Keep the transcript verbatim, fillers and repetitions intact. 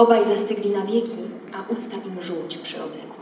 Obaj zastygli na wieki, a usta im żółć przyobległa.